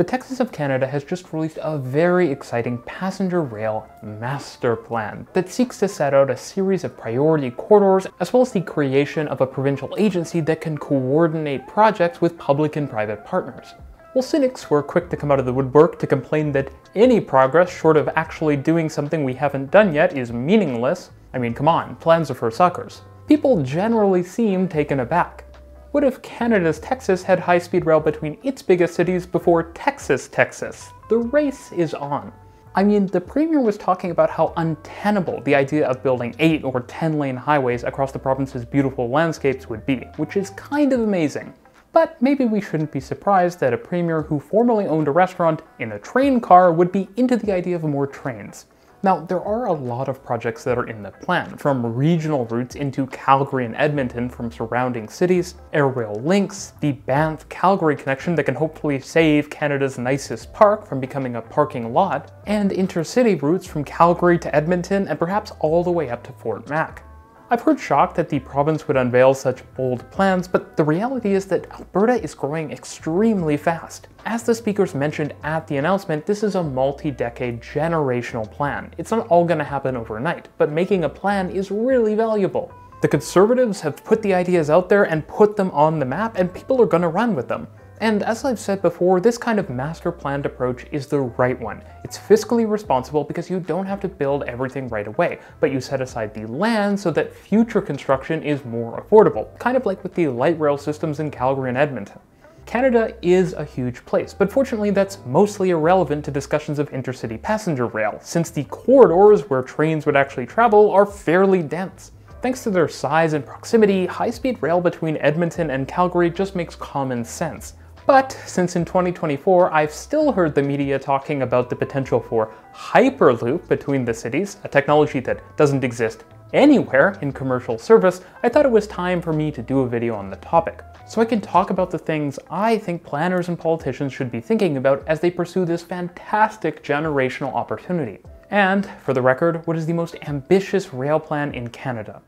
The Texas of Canada has just released a very exciting passenger rail master plan that seeks to set out a series of priority corridors, as well as the creation of a provincial agency that can coordinate projects with public and private partners. Well, cynics were quick to come out of the woodwork to complain that any progress short of actually doing something we haven't done yet is meaningless. I mean, come on, plans are for suckers. People generally seem taken aback. What if Canada's Texas had high-speed rail between its biggest cities before Texas? The race is on. I mean, the premier was talking about how untenable the idea of building 8- or 10-lane highways across the province's beautiful landscapes would be, which is kind of amazing. But maybe we shouldn't be surprised that a premier who formerly owned a restaurant in a train car would be into the idea of more trains. Now, there are a lot of projects that are in the plan, from regional routes into Calgary and Edmonton from surrounding cities, air rail links, the Banff-Calgary connection that can hopefully save Canada's nicest park from becoming a parking lot, and intercity routes from Calgary to Edmonton and perhaps all the way up to Fort Mac. I've heard shock that the province would unveil such bold plans, but the reality is that Alberta is growing extremely fast. As the speakers mentioned at the announcement, this is a multi-decade generational plan. It's not all going to happen overnight, but making a plan is really valuable. The Conservatives have put the ideas out there and put them on the map, and people are going to run with them. And as I've said before, this kind of master planned approach is the right one. It's fiscally responsible because you don't have to build everything right away, but you set aside the land so that future construction is more affordable, kind of like with the light rail systems in Calgary and Edmonton. Canada is a huge place, but fortunately that's mostly irrelevant to discussions of intercity passenger rail, since the corridors where trains would actually travel are fairly dense. Thanks to their size and proximity, high-speed rail between Edmonton and Calgary just makes common sense. But since in 2024, I've still heard the media talking about the potential for Hyperloop between the cities, a technology that doesn't exist anywhere in commercial service, I thought it was time for me to do a video on the topic, so I can talk about the things I think planners and politicians should be thinking about as they pursue this fantastic generational opportunity. And, for the record, what is the most ambitious rail plan in Canada?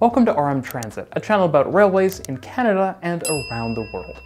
Welcome to RM Transit, a channel about railways in Canada and around the world.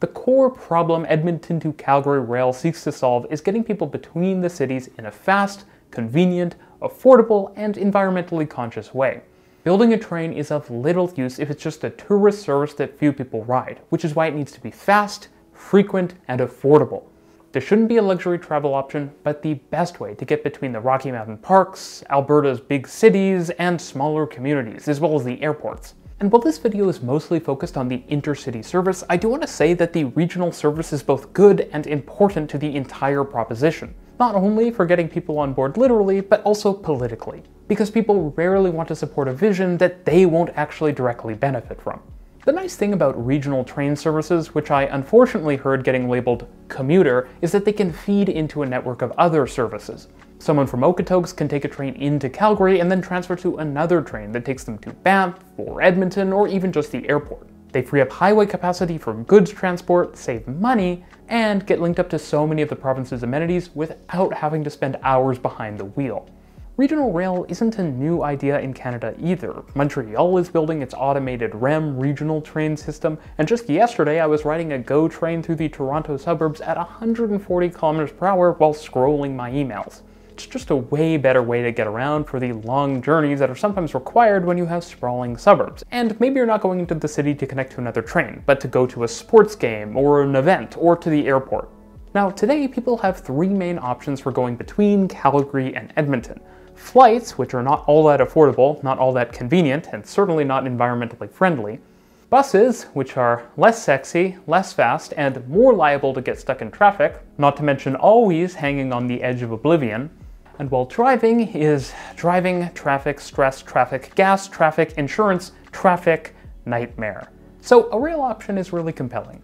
The core problem Edmonton to Calgary Rail seeks to solve is getting people between the cities in a fast, convenient, affordable, and environmentally conscious way. Building a train is of little use if it's just a tourist service that few people ride, which is why it needs to be fast, frequent, and affordable. There shouldn't be a luxury travel option, but the best way to get between the Rocky Mountain parks, Alberta's big cities, and smaller communities, as well as the airports. And while this video is mostly focused on the intercity service, I do want to say that the regional service is both good and important to the entire proposition, not only for getting people on board literally, but also politically, because people rarely want to support a vision that they won't actually directly benefit from. The nice thing about regional train services, which I unfortunately heard getting labeled commuter, is that they can feed into a network of other services. Someone from Okotoks can take a train into Calgary and then transfer to another train that takes them to Banff or Edmonton or even just the airport. They free up highway capacity for goods transport, save money, and get linked up to so many of the province's amenities without having to spend hours behind the wheel. Regional rail isn't a new idea in Canada either. Montreal is building its automated REM regional train system, and just yesterday I was riding a GO train through the Toronto suburbs at 140 km/h while scrolling my emails. It's just a way better way to get around for the long journeys that are sometimes required when you have sprawling suburbs. And maybe you're not going into the city to connect to another train, but to go to a sports game or an event or to the airport. Now, today people have three main options for going between Calgary and Edmonton. Flights, which are not all that affordable, not all that convenient, and certainly not environmentally friendly. Buses, which are less sexy, less fast, and more liable to get stuck in traffic, not to mention always hanging on the edge of oblivion. And while driving is driving, traffic, stress, traffic, gas, traffic, insurance, traffic, nightmare. So a rail option is really compelling.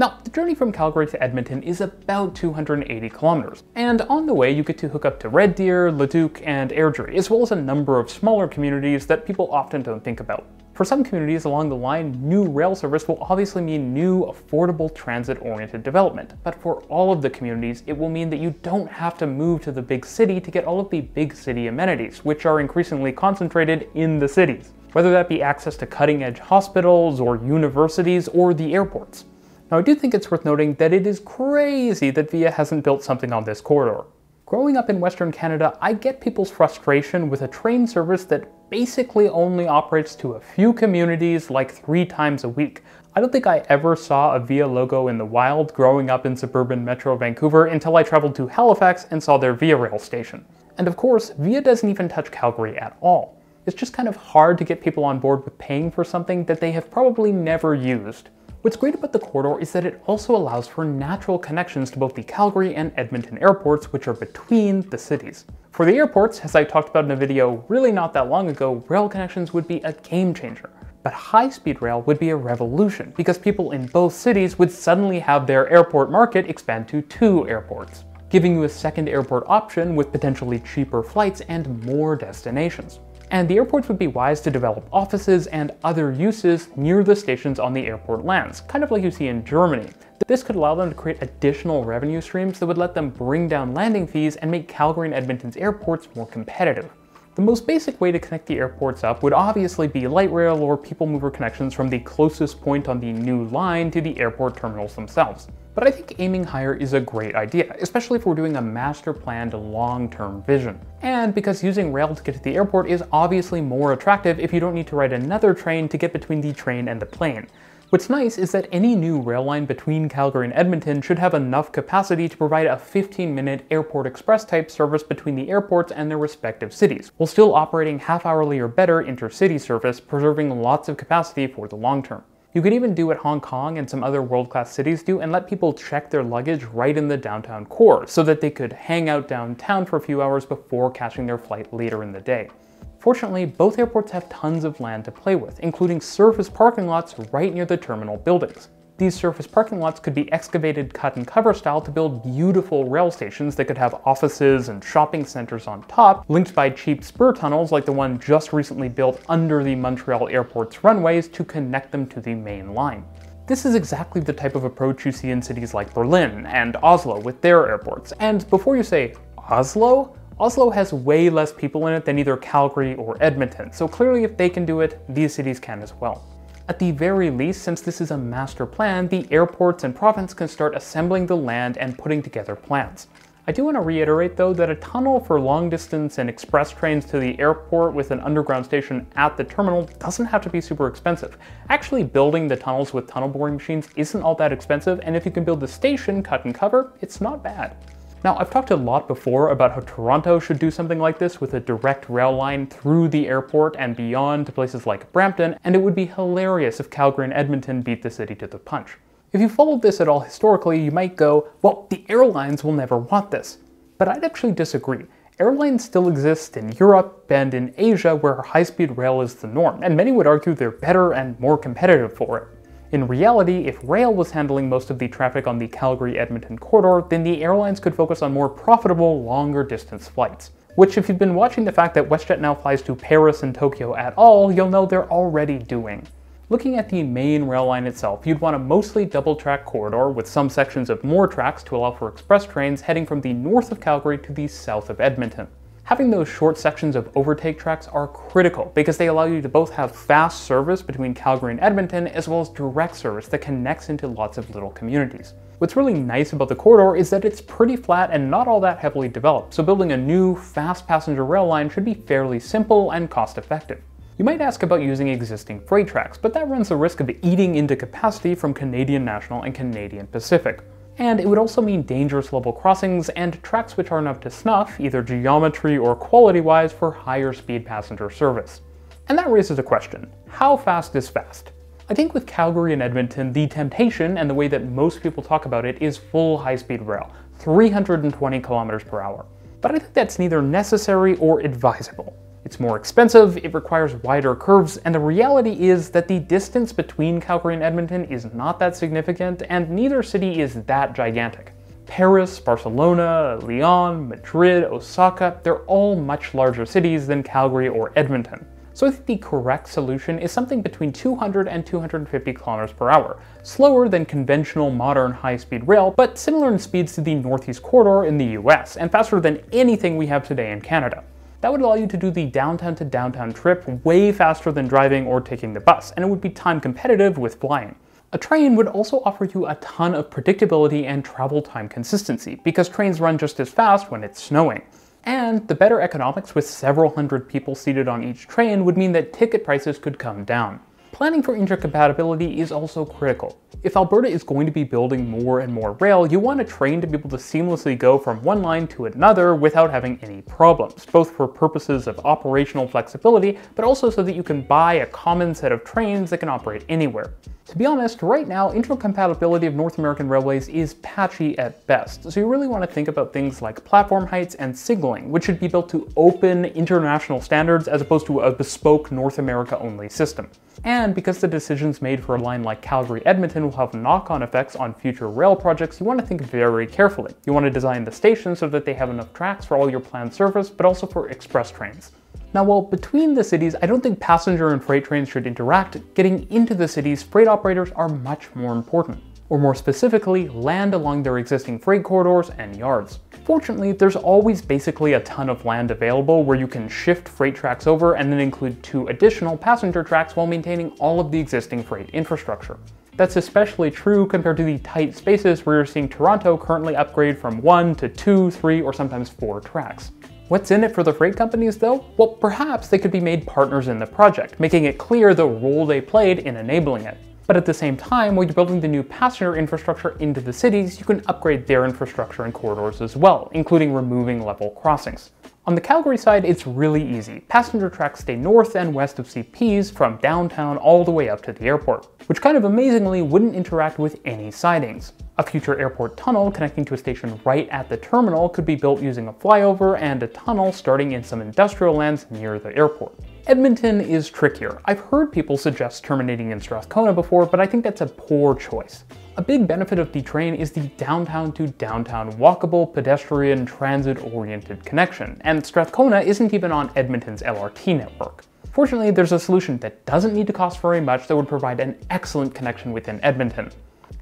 Now, the journey from Calgary to Edmonton is about 280 kilometers, and on the way you get to hook up to Red Deer, Leduc, and Airdrie, as well as a number of smaller communities that people often don't think about. For some communities along the line, new rail service will obviously mean new, affordable, transit-oriented development, but for all of the communities, it will mean that you don't have to move to the big city to get all of the big city amenities, which are increasingly concentrated in the cities, whether that be access to cutting-edge hospitals or universities or the airports. Now, I do think it's worth noting that it is crazy that VIA hasn't built something on this corridor. Growing up in Western Canada, I get people's frustration with a train service that basically only operates to a few communities like 3 times a week. I don't think I ever saw a VIA logo in the wild growing up in suburban Metro Vancouver until I traveled to Halifax and saw their VIA Rail station. And of course, VIA doesn't even touch Calgary at all. It's just kind of hard to get people on board with paying for something that they have probably never used. What's great about the corridor is that it also allows for natural connections to both the Calgary and Edmonton airports, which are between the cities. For the airports, as I talked about in a video really not that long ago, rail connections would be a game changer. But high-speed rail would be a revolution, because people in both cities would suddenly have their airport market expand to 2 airports, giving you a second airport option with potentially cheaper flights and more destinations. And the airports would be wise to develop offices and other uses near the stations on the airport lands, kind of like you see in Germany. This could allow them to create additional revenue streams that would let them bring down landing fees and make Calgary and Edmonton's airports more competitive. The most basic way to connect the airports up would obviously be light rail or people mover connections from the closest point on the new line to the airport terminals themselves. But I think aiming higher is a great idea, especially if we're doing a master planned long-term vision. And because using rail to get to the airport is obviously more attractive if you don't need to ride another train to get between the train and the plane. What's nice is that any new rail line between Calgary and Edmonton should have enough capacity to provide a 15-minute airport express type service between the airports and their respective cities, while still operating half-hourly or better intercity service, preserving lots of capacity for the long term. You could even do what Hong Kong and some other world-class cities do and let people check their luggage right in the downtown core so that they could hang out downtown for a few hours before catching their flight later in the day. Fortunately, both airports have tons of land to play with, including surface parking lots right near the terminal buildings. These surface parking lots could be excavated cut and cover style to build beautiful rail stations that could have offices and shopping centers on top, linked by cheap spur tunnels like the one just recently built under the Montreal airport's runways to connect them to the main line. This is exactly the type of approach you see in cities like Berlin and Oslo with their airports. And before you say, Oslo? Oslo has way less people in it than either Calgary or Edmonton, so clearly if they can do it, these cities can as well. At the very least, since this is a master plan, the airports and province can start assembling the land and putting together plans. I do want to reiterate though that a tunnel for long distance and express trains to the airport with an underground station at the terminal doesn't have to be super expensive. Actually building the tunnels with tunnel boring machines isn't all that expensive, and if you can build the station cut and cover, it's not bad. Now, I've talked a lot before about how Toronto should do something like this with a direct rail line through the airport and beyond to places like Brampton, and it would be hilarious if Calgary and Edmonton beat the city to the punch. If you followed this at all historically, you might go, well, the airlines will never want this. But I'd actually disagree. Airlines still exist in Europe and in Asia where high-speed rail is the norm, and many would argue they're better and more competitive for it. In reality, if rail was handling most of the traffic on the Calgary-Edmonton corridor, then the airlines could focus on more profitable, longer distance flights. Which, if you've been watching the fact that WestJet now flies to Paris and Tokyo at all, you'll know they're already doing. Looking at the main rail line itself, you'd want a mostly double-track corridor with some sections of more tracks to allow for express trains heading from the north of Calgary to the south of Edmonton. Having those short sections of overtake tracks are critical because they allow you to both have fast service between Calgary and Edmonton as well as direct service that connects into lots of little communities. What's really nice about the corridor is that it's pretty flat and not all that heavily developed, so building a new, fast passenger rail line should be fairly simple and cost-effective. You might ask about using existing freight tracks, but that runs the risk of eating into capacity from Canadian National and Canadian Pacific. And it would also mean dangerous level crossings and tracks which aren't up to snuff, either geometry or quality-wise, for higher speed passenger service. And that raises a question, how fast is fast? I think with Calgary and Edmonton, the temptation and the way that most people talk about it is full high-speed rail, 320 kilometers per hour. But I think that's neither necessary or advisable. It's more expensive, it requires wider curves, and the reality is that the distance between Calgary and Edmonton is not that significant, and neither city is that gigantic. Paris, Barcelona, Lyon, Madrid, Osaka, they're all much larger cities than Calgary or Edmonton. So I think the correct solution is something between 200 and 250 kilometers per hour, slower than conventional modern high-speed rail, but similar in speeds to the Northeast Corridor in the US, and faster than anything we have today in Canada. That would allow you to do the downtown to downtown trip way faster than driving or taking the bus, and it would be time competitive with flying. A train would also offer you a ton of predictability and travel time consistency, because trains run just as fast when it's snowing. And the better economics with several hundred people seated on each train would mean that ticket prices could come down. Planning for intercompatibility is also critical. If Alberta is going to be building more and more rail, you want a train to be able to seamlessly go from one line to another without having any problems, both for purposes of operational flexibility, but also so that you can buy a common set of trains that can operate anywhere. To be honest, right now, intercompatibility of North American railways is patchy at best, so you really want to think about things like platform heights and signaling, which should be built to open international standards as opposed to a bespoke North America-only system. And because the decisions made for a line like Calgary-Edmonton will have knock-on effects on future rail projects, you want to think very carefully. You want to design the stations so that they have enough tracks for all your planned service, but also for express trains. Now, while between the cities, I don't think passenger and freight trains should interact, getting into the cities, freight operators are much more important. Or more specifically, land along their existing freight corridors and yards. Fortunately, there's always basically a ton of land available where you can shift freight tracks over and then include two additional passenger tracks while maintaining all of the existing freight infrastructure. That's especially true compared to the tight spaces where you're seeing Toronto currently upgrade from 1 to 2, 3, or sometimes 4 tracks. What's in it for the freight companies though? Well, perhaps they could be made partners in the project, making it clear the role they played in enabling it. But at the same time, while you're building the new passenger infrastructure into the cities, you can upgrade their infrastructure and corridors as well, including removing level crossings. On the Calgary side, it's really easy. Passenger tracks stay north and west of CPs from downtown all the way up to the airport, which kind of amazingly wouldn't interact with any sidings. A future airport tunnel connecting to a station right at the terminal could be built using a flyover and a tunnel starting in some industrial lands near the airport. Edmonton is trickier. I've heard people suggest terminating in Strathcona before, but I think that's a poor choice. A big benefit of the train is the downtown to downtown walkable, pedestrian, transit-oriented connection, and Strathcona isn't even on Edmonton's LRT network. Fortunately, there's a solution that doesn't need to cost very much that would provide an excellent connection within Edmonton.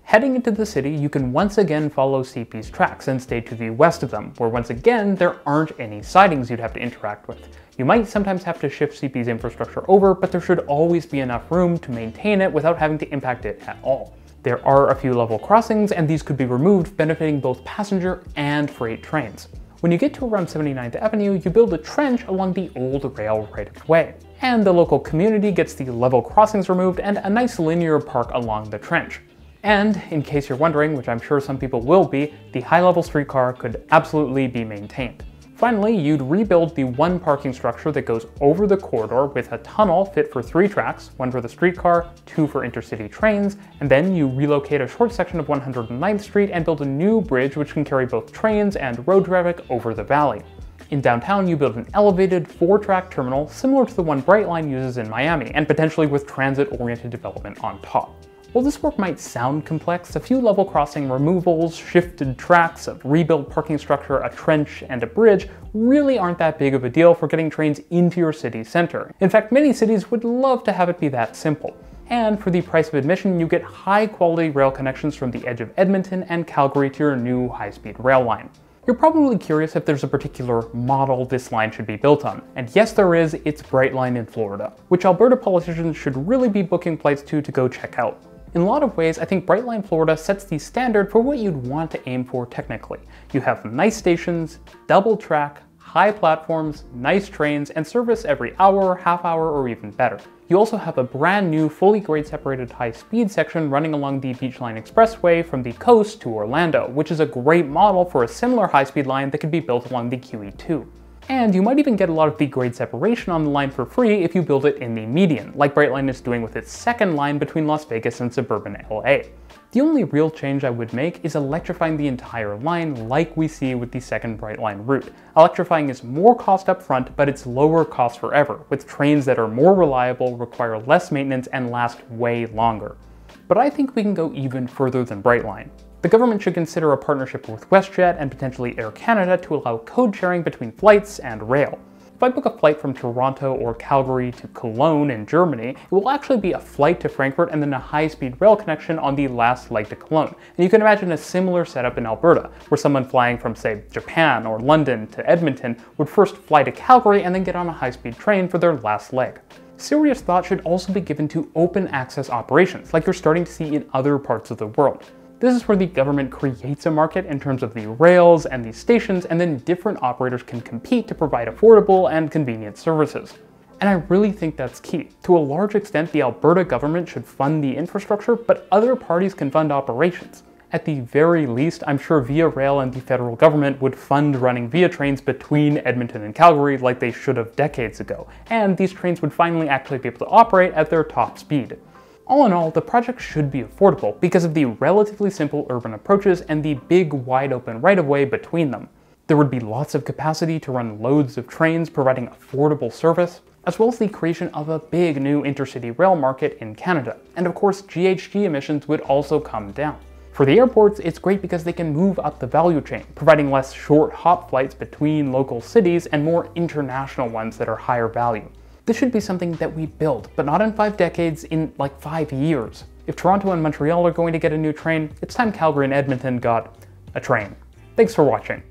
Heading into the city, you can once again follow CP's tracks and stay to the west of them, where once again, there aren't any sidings you'd have to interact with. You might sometimes have to shift CP's infrastructure over, but there should always be enough room to maintain it without having to impact it at all. There are a few level crossings, and these could be removed, benefiting both passenger and freight trains. When you get to around 79th Avenue, you build a trench along the old rail right-of-way, and the local community gets the level crossings removed and a nice linear park along the trench. And, in case you're wondering, which I'm sure some people will be, the high-level streetcar could absolutely be maintained. Finally, you'd rebuild the one parking structure that goes over the corridor with a tunnel fit for 3 tracks, 1 for the streetcar, 2 for intercity trains, and then you relocate a short section of 109th Street and build a new bridge which can carry both trains and road traffic over the valley. In downtown, you build an elevated 4-track terminal similar to the one Brightline uses in Miami, and potentially with transit-oriented development on top. While this work might sound complex, a few level crossing removals, shifted tracks, a rebuilt parking structure, a trench, and a bridge really aren't that big of a deal for getting trains into your city center. In fact, many cities would love to have it be that simple. And for the price of admission, you get high-quality rail connections from the edge of Edmonton and Calgary to your new high-speed rail line. You're probably curious if there's a particular model this line should be built on. And yes, there is. It's Brightline in Florida, which Alberta politicians should really be booking flights to go check out. In a lot of ways, I think Brightline Florida sets the standard for what you'd want to aim for technically. You have nice stations, double track, high platforms, nice trains, and service every hour, half hour, or even better. You also have a brand new, fully grade-separated high-speed section running along the Beachline Expressway from the coast to Orlando, which is a great model for a similar high-speed line that could be built along the QE2. and you might even get a lot of the grade separation on the line for free if you build it in the median, like Brightline is doing with its second line between Las Vegas and suburban LA. The only real change I would make is electrifying the entire line like we see with the second Brightline route. Electrifying is more cost up front, but it's lower cost forever, with trains that are more reliable, require less maintenance, and last way longer. But I think we can go even further than Brightline. The government should consider a partnership with WestJet and potentially Air Canada to allow code sharing between flights and rail. If I book a flight from Toronto or Calgary to Cologne in Germany, it will actually be a flight to Frankfurt and then a high-speed rail connection on the last leg to Cologne. And you can imagine a similar setup in Alberta, where someone flying from, say, Japan or London to Edmonton would first fly to Calgary and then get on a high-speed train for their last leg. Serious thought should also be given to open access operations, like you're starting to see in other parts of the world. This is where the government creates a market in terms of the rails and the stations, and then different operators can compete to provide affordable and convenient services. And I really think that's key. To a large extent, the Alberta government should fund the infrastructure, but other parties can fund operations. At the very least, I'm sure VIA Rail and the federal government would fund running VIA trains between Edmonton and Calgary like they should have decades ago, and these trains would finally actually be able to operate at their top speed. All in all, the project should be affordable because of the relatively simple urban approaches and the big wide open right-of-way between them. There would be lots of capacity to run loads of trains providing affordable service, as well as the creation of a big new intercity rail market in Canada. And of course, GHG emissions would also come down. For the airports, it's great because they can move up the value chain, providing less short hop flights between local cities and more international ones that are higher value. This should be something that we build, but not in 5 decades, in like 5 years. If Toronto and Montreal are going to get a new train, it's time Calgary and Edmonton got a train. Thanks for watching.